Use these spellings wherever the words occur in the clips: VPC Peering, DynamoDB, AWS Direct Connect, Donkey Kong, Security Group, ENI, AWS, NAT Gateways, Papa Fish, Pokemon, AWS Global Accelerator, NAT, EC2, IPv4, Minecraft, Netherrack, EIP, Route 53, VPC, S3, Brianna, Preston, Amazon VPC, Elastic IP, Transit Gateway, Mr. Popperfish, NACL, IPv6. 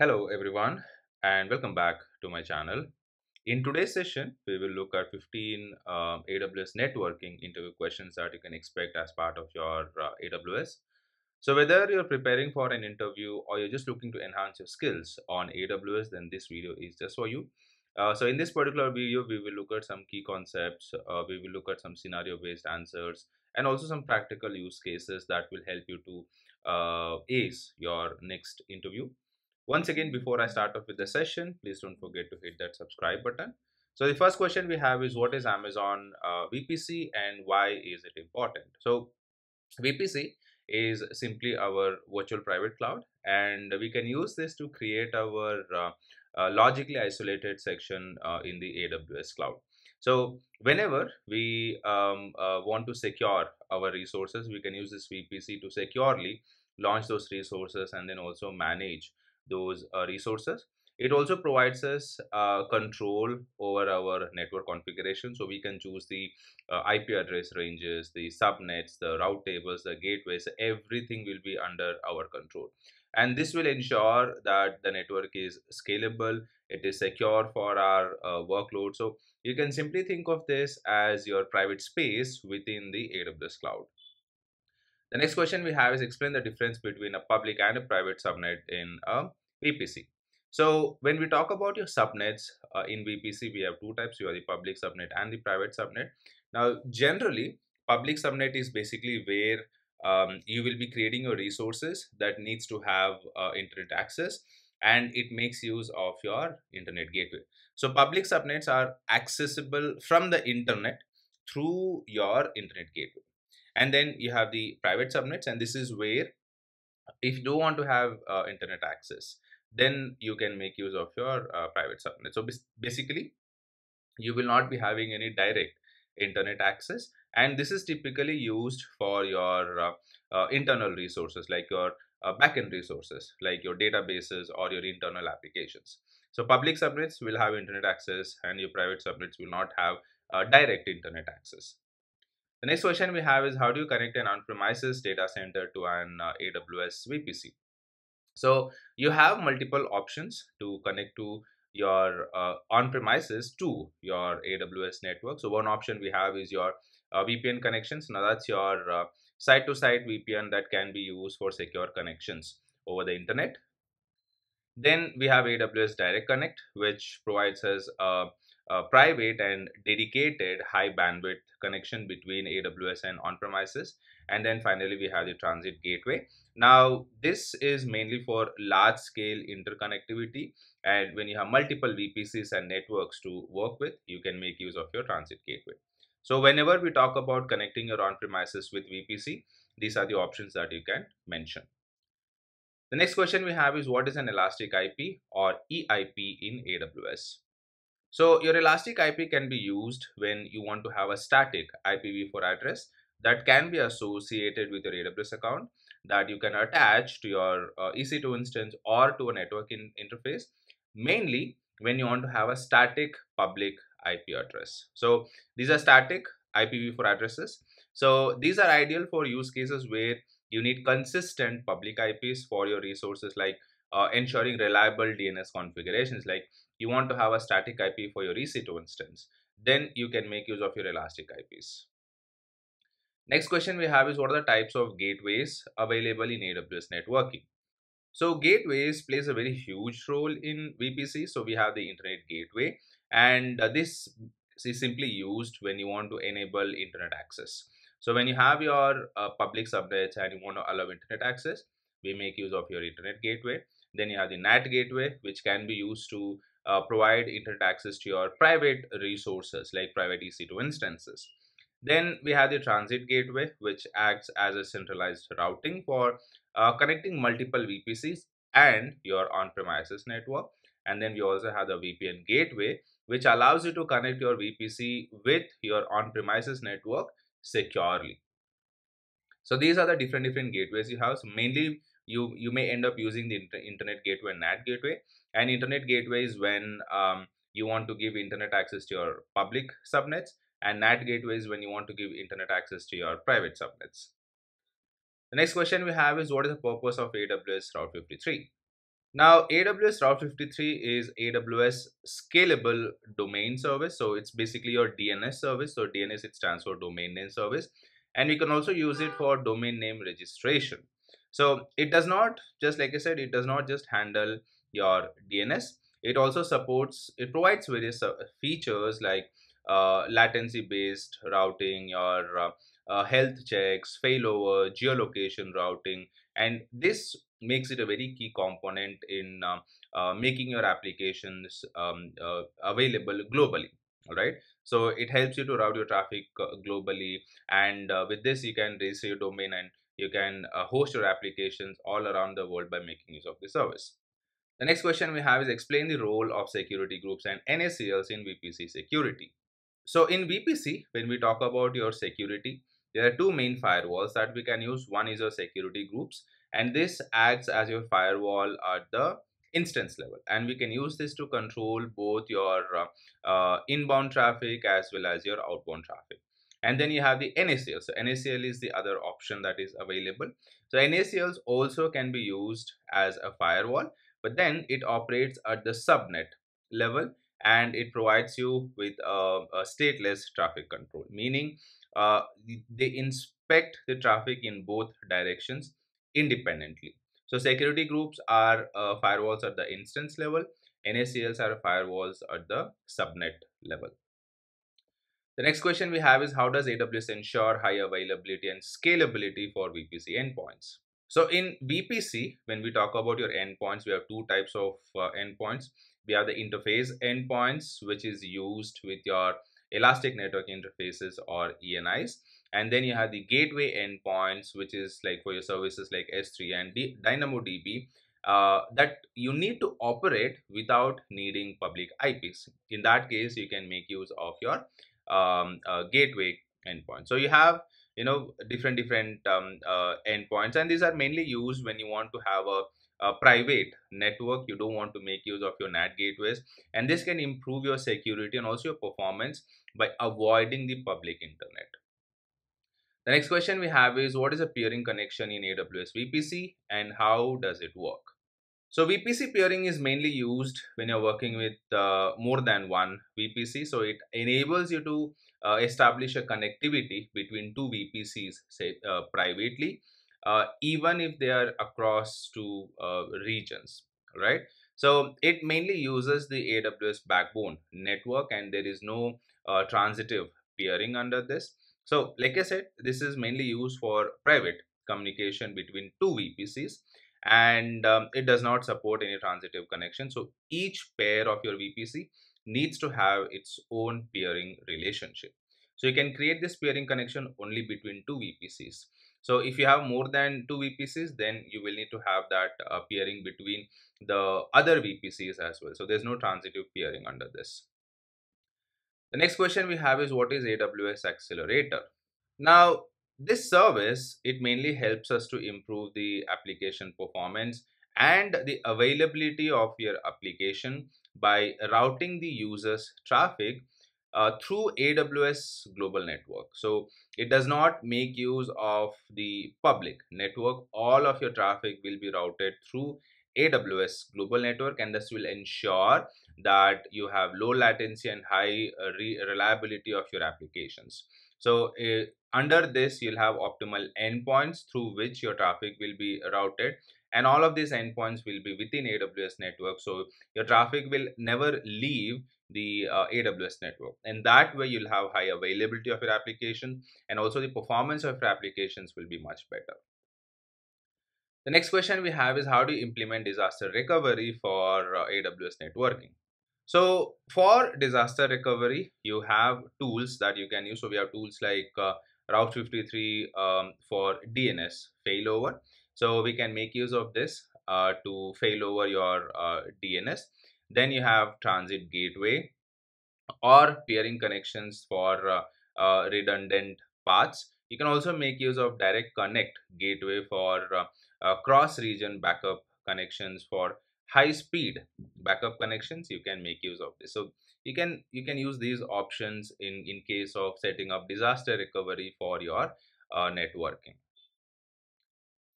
Hello everyone and welcome back to my channel. In today's session, we will look at 15 AWS networking interview questions that you can expect as part of your AWS. So whether you're preparing for an interview or you're just looking to enhance your skills on AWS, then this video is just for you. So in this particular video, we will look at some key concepts, we will look at some scenario-based answers and also some practical use cases that will help you to ace your next interview. Once again, before I start off with the session, please don't forget to hit that subscribe button. So the first question we have is, what is Amazon VPC and why is it important? So VPC is simply our virtual private cloud, and we can use this to create our logically isolated section in the AWS cloud. So whenever we want to secure our resources, we can use this VPC to securely launch those resources and then also manage those resources. It also provides us control over our network configuration. So we can choose the IP address ranges, the subnets, the route tables, the gateways, everything will be under our control. And this will ensure that the network is scalable, it is secure for our workload. So you can simply think of this as your private space within the AWS cloud. The next question we have is, explain the difference between a public and a private subnet in a VPC. So when we talk about your subnets in VPC, we have two types. You have the public subnet and the private subnet. Now, generally, public subnet is basically where you will be creating your resources that needs to have internet access, and it makes use of your internet gateway. So public subnets are accessible from the internet through your internet gateway. And then you have the private subnets, and this is where if you don't want to have internet access, then you can make use of your private subnet. So basically, you will not be having any direct internet access, and this is typically used for your internal resources like your backend resources, like your databases or your internal applications. So public subnets will have internet access and your private subnets will not have direct internet access. The next question we have is, how do you connect an on-premises data center to an AWS VPC? So you have multiple options to connect to your on-premises to your AWS network. So one option we have is your VPN connections. Now that's your site-to-site VPN that can be used for secure connections over the internet. Then we have AWS Direct Connect, which provides us a private and dedicated high bandwidth connection between AWS and on-premises. And then finally, we have the Transit Gateway. Now, this is mainly for large scale interconnectivity. And when you have multiple VPCs and networks to work with, you can make use of your Transit Gateway. So whenever we talk about connecting your on-premises with VPC, these are the options that you can mention. The next question we have is, what is an Elastic IP or EIP in AWS? So your Elastic IP can be used when you want to have a static IPv4 address that can be associated with your AWS account that you can attach to your EC2 instance or to a network interface, mainly when you want to have a static public IP address. So these are static IPv4 addresses. So these are ideal for use cases where you need consistent public IPs for your resources, like ensuring reliable DNS configurations. Like you want to have a static IP for your EC2 instance, then you can make use of your Elastic IPs. Next question we have is, what are the types of gateways available in AWS networking? So gateways plays a very huge role in VPC. So we have the internet gateway, and this is simply used when you want to enable internet access. So when you have your public subnets and you want to allow internet access, we make use of your internet gateway. Then you have the NAT gateway, which can be used to provide internet access to your private resources, like private EC2 instances. Then we have the transit gateway, which acts as a centralized routing for connecting multiple VPCs and your on-premises network. And then we also have the VPN gateway, which allows you to connect your VPC with your on-premises network securely. So these are the different gateways you have. So mainly you may end up using the internet gateway and NAT gateway. And internet gateway is when you want to give internet access to your public subnets, and NAT gateway is when you want to give internet access to your private subnets. The next question we have is, what is the purpose of AWS Route 53? Now, AWS Route 53 is AWS Scalable Domain Service. So it's basically your DNS service. So DNS, it stands for Domain Name Service. And we can also use it for domain name registration. So it does not, just like I said, it does not just handle your DNS. It also supports, it provides various features like latency-based routing, your health checks, failover, geolocation routing. And this makes it a very key component in making your applications available globally. All right. So it helps you to route your traffic globally. And with this, you can register your domain and you can host your applications all around the world by making use of the service. The next question we have is explain the role of security groups and NACLs in VPC security. So in VPC, when we talk about your security, there are two main firewalls that we can use. One is your security groups, and this acts as your firewall at the instance level. And we can use this to control both your inbound traffic as well as your outbound traffic. And then you have the NACL. So NACL is the other option that is available. So NACLs also can be used as a firewall, but then it operates at the subnet level. And it provides you with a stateless traffic control, meaning they inspect the traffic in both directions independently. So security groups are firewalls at the instance level. NACLs are firewalls at the subnet level. The next question we have is how does AWS ensure high availability and scalability for VPC endpoints? So in VPC, when we talk about your endpoints, we have two types of endpoints. We have the interface endpoints, which is used with your elastic network interfaces or ENIs. And then you have the gateway endpoints, which is like for your services like S3 and DynamoDB that you need to operate without needing public IPs. In that case, you can make use of your gateway endpoint. So you have, you know, different endpoints, and these are mainly used when you want to have a private network. You don't want to make use of your NAT gateways, and this can improve your security and also your performance by avoiding the public internet. The next question we have is what is a peering connection in AWS VPC and how does it work? So VPC peering is mainly used when you're working with more than one VPC. So it enables you to establish a connectivity between two VPCs, say privately, even if they are across two regions, right? So it mainly uses the AWS backbone network, and there is no transitive peering under this. So like I said, this is mainly used for private communication between two VPCs, and it does not support any transitive connection. So each pair of your VPC needs to have its own peering relationship. So you can create this peering connection only between two VPCs. So if you have more than two VPCs, then you will need to have that peering between the other VPCs as well. So there's no transitive peering under this. The next question we have is what is AWS Accelerator? Now, this service, it mainly helps us to improve the application performance and the availability of your application by routing the user's traffic through AWS Global Network. So it does not make use of the public network. All of your traffic will be routed through AWS Global Network, and this will ensure that you have low latency and high reliability of your applications. So under this, you'll have optimal endpoints through which your traffic will be routed, and all of these endpoints will be within AWS network. So your traffic will never leave the AWS network, and that way you'll have high availability of your application, and also the performance of your applications will be much better. The next question we have is how do you implement disaster recovery for AWS networking? So for disaster recovery, you have tools that you can use. So we have tools like Route 53 for DNS failover. So we can make use of this to fail over your DNS. Then you have Transit Gateway or peering connections for redundant paths. You can also make use of Direct Connect Gateway for cross-region backup connections. For high-speed backup connections, you can make use of this. So you can use these options in case of setting up disaster recovery for your networking.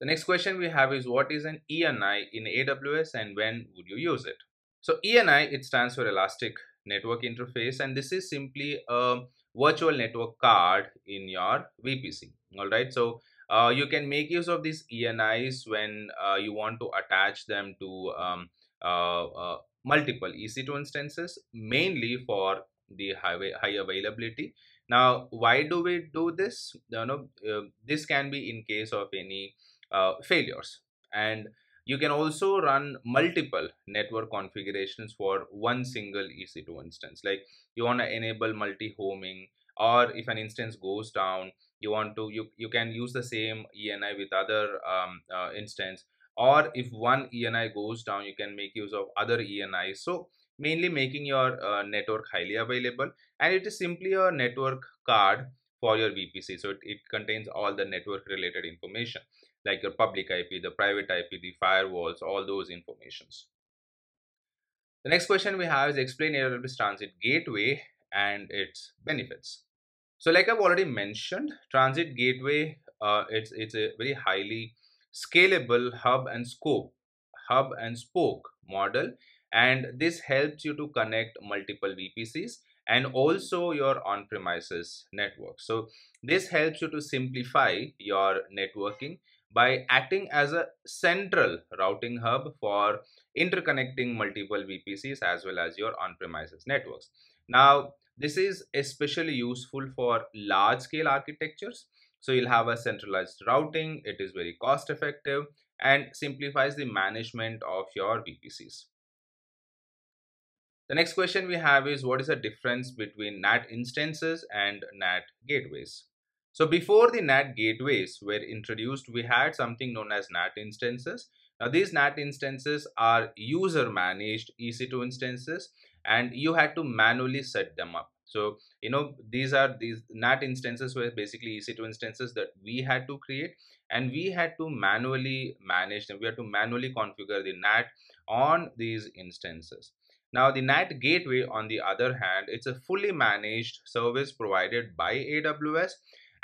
The next question we have is, what is an ENI in AWS and when would you use it? So ENI, it stands for Elastic Network Interface, and this is simply a virtual network card in your VPC. All right. So you can make use of these ENIs when you want to attach them to multiple EC2 instances, mainly for the high availability. Now, why do we do this? You know, this can be in case of any failures, and you can also run multiple network configurations for one single EC2 instance. Like you want to enable multi-homing, or if an instance goes down, you want to you can use the same ENI with other instance, or if one ENI goes down, you can make use of other ENI. So mainly making your network highly available, and it is simply a network card for your VPC. So it contains all the network related information, like your public IP, the private IP, the firewalls, all those informations. The next question we have is, explain AWS Transit Gateway and its benefits. So like I've already mentioned, Transit Gateway, it's a very highly scalable hub and spoke model, and this helps you to connect multiple VPCs and also your on-premises network. So this helps you to simplify your networking by acting as a central routing hub for interconnecting multiple VPCs as well as your on-premises networks. Now, this is especially useful for large-scale architectures. So you'll have a centralized routing, it is very cost-effective and simplifies the management of your VPCs. The next question we have is, what is the difference between NAT instances and NAT gateways? So before the NAT gateways were introduced, we had something known as NAT instances. Now these NAT instances are user managed EC2 instances, and you had to manually set them up. So, you know, these NAT instances were basically EC2 instances that we had to create, and we had to manually manage them. We had to manually configure the NAT on these instances. Now, the NAT Gateway, on the other hand, it's a fully managed service provided by AWS,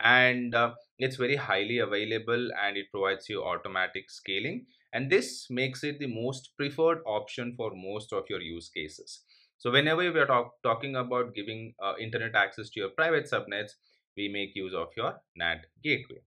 and it's very highly available, and it provides you automatic scaling. And this makes it the most preferred option for most of your use cases. So whenever we are talking about giving internet access to your private subnets, we make use of your NAT Gateway.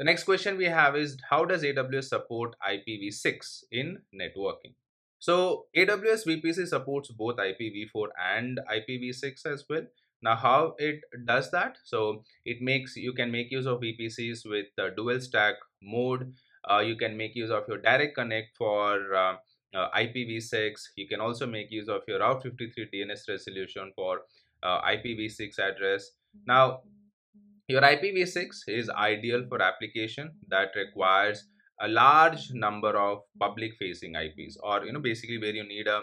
The next question we have is, how does AWS support IPv6 in networking? So AWS VPC supports both IPv4 and IPv6 as well. Now how it does that? So you can make use of VPCs with dual stack mode. You can make use of your Direct Connect for IPv6. You can also make use of your Route 53 DNS resolution for IPv6 address. Now your IPv6 is ideal for application that requires a large number of public facing IPs, or basically where you need a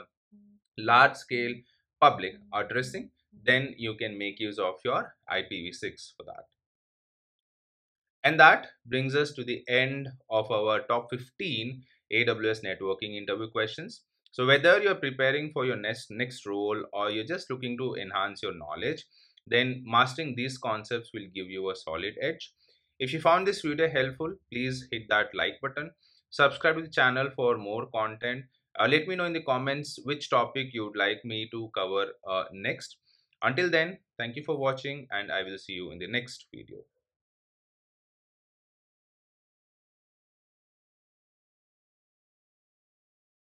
large scale public addressing, then you can make use of your IPv6 for that. And that brings us to the end of our top 15 AWS networking interview questions. So whether you're preparing for your next role, or you're just looking to enhance your knowledge, then mastering these concepts will give you a solid edge. If you found this video helpful, please hit that like button. Subscribe to the channel for more content. Let me know in the comments which topic you would like me to cover next. Until then, thank you for watching, and I will see you in the next video.